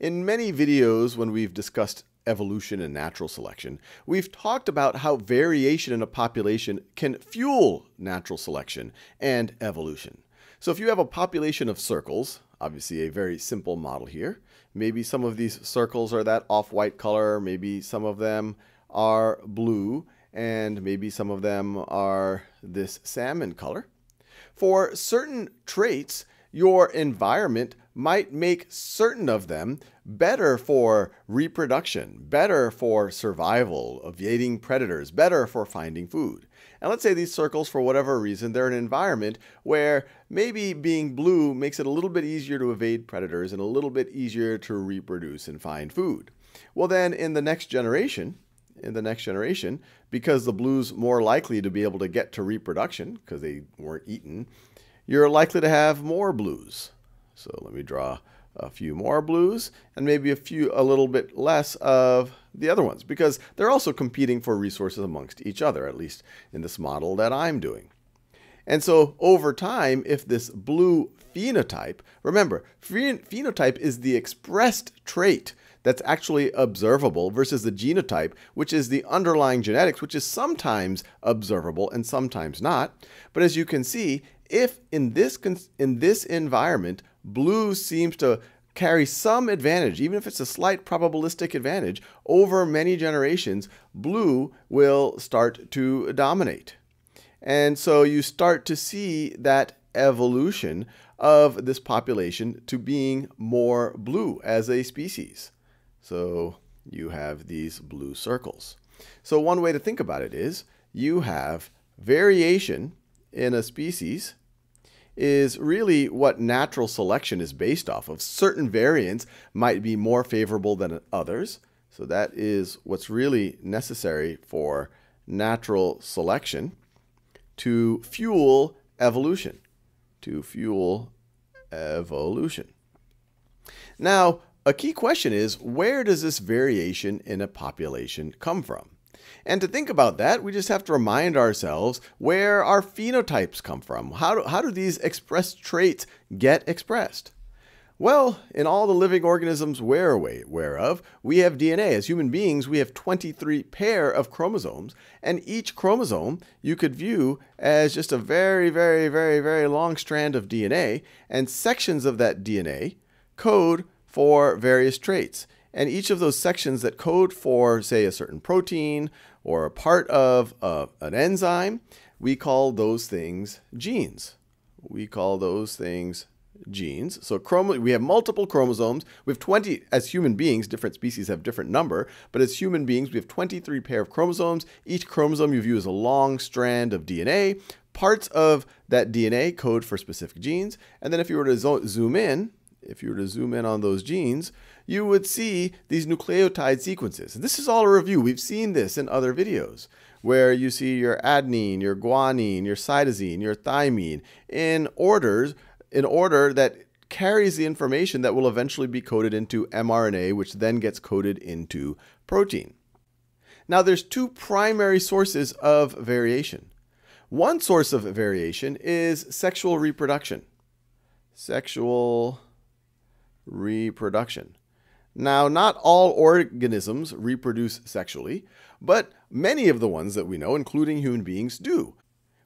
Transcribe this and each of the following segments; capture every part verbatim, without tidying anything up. In many videos when we've discussed evolution and natural selection, we've talked about how variation in a population can fuel natural selection and evolution. So if you have a population of circles, obviously a very simple model here, maybe some of these circles are that off-white color, maybe some of them are blue, and maybe some of them are this salmon color. For certain traits, your environment might make certain of them better for reproduction, better for survival, evading predators, better for finding food. And let's say these circles, for whatever reason, they're an environment where maybe being blue makes it a little bit easier to evade predators and a little bit easier to reproduce and find food. Well, then in the next generation, in the next generation, because the blue's more likely to be able to get to reproduction because they weren't eaten, you're likely to have more blues. So let me draw a few more blues and maybe a few, a little bit less of the other ones, because they're also competing for resources amongst each other, at least in this model that I'm doing. And so over time, if this blue phenotype, remember, phenotype is the expressed trait that's actually observable versus the genotype, which is the underlying genetics, which is sometimes observable and sometimes not. But as you can see, if in this, in this environment, blue seems to carry some advantage, even if it's a slight probabilistic advantage, over many generations, blue will start to dominate. And so you start to see that evolution of this population to being more blue as a species. So you have these blue circles. So one way to think about it is you have variation in a species is really what natural selection is based off of. Certain variants might be more favorable than others. So that is what's really necessary for natural selection to fuel evolution, to fuel evolution. Now, a key question is, where does this variation in a population come from? And to think about that, we just have to remind ourselves where our phenotypes come from. How do, how do these expressed traits get expressed? Well, in all the living organisms we're aware of, we have D N A. As human beings, we have twenty-three pair of chromosomes, and each chromosome you could view as just a very, very, very, very long strand of D N A, and sections of that D N A code for various traits. And each of those sections that code for, say, a certain protein or a part of a, an enzyme, we call those things genes. We call those things genes. So chromo we have multiple chromosomes. We have twenty, as human beings, different species have different number, but as human beings, we have twenty-three pair of chromosomes. Each chromosome you view as a long strand of D N A. Parts of that D N A code for specific genes. And then if you were to zo zoom in, if you were to zoom in on those genes, you would see these nucleotide sequences. And this is all a review. We've seen this in other videos where you see your adenine, your guanine, your cytosine, your thymine in orders, in order that carries the information that will eventually be coded into m R N A, which then gets coded into protein. Now, there's two primary sources of variation. One source of variation is sexual reproduction. Sexual reproduction. Now, not all organisms reproduce sexually, but many of the ones that we know, including human beings, do.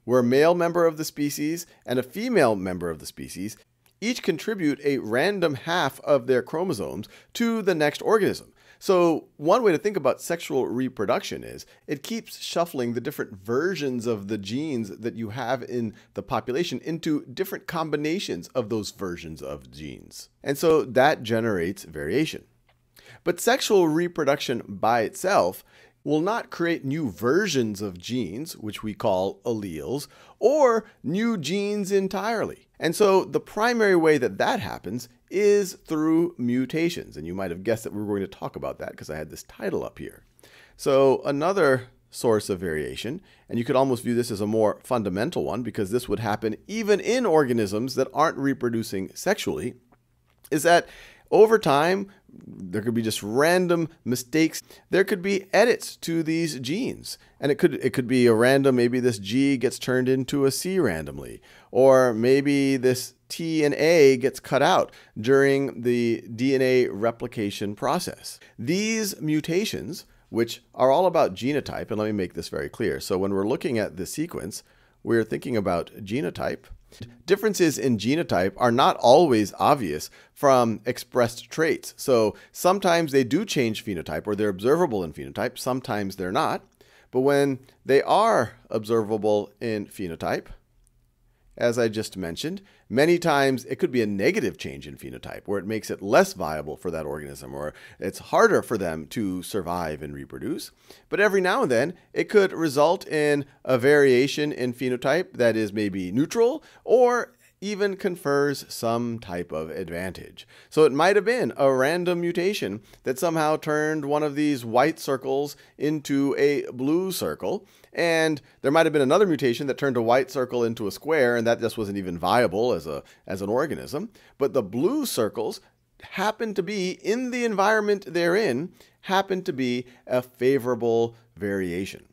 We're a male member of the species and a female member of the species. Each contribute a random half of their chromosomes to the next organism. So one way to think about sexual reproduction is it keeps shuffling the different versions of the genes that you have in the population into different combinations of those versions of genes. And so that generates variation. But sexual reproduction by itself will not create new versions of genes, which we call alleles, or new genes entirely. And so the primary way that that happens is through mutations. And you might have guessed that we were going to talk about that because I had this title up here. So another source of variation, and you could almost view this as a more fundamental one because this would happen even in organisms that aren't reproducing sexually, is that over time, there could be just random mistakes. There could be edits to these genes. And it could, it could be a random, maybe this G gets turned into a C randomly. Or maybe this T N A gets cut out during the D N A replication process. These mutations, which are all about genotype, and let me make this very clear. So when we're looking at the sequence, we're thinking about genotype. Differences in genotype are not always obvious from expressed traits. So sometimes they do change phenotype, or they're observable in phenotype, sometimes they're not. But when they are observable in phenotype, as I just mentioned, many times it could be a negative change in phenotype where it makes it less viable for that organism, or it's harder for them to survive and reproduce. But every now and then it could result in a variation in phenotype that is maybe neutral or even confers some type of advantage. So it might have been a random mutation that somehow turned one of these white circles into a blue circle, and there might have been another mutation that turned a white circle into a square, and that just wasn't even viable as a, as an organism. But the blue circles happen to be, in the environment they're in, happen to be a favorable variation.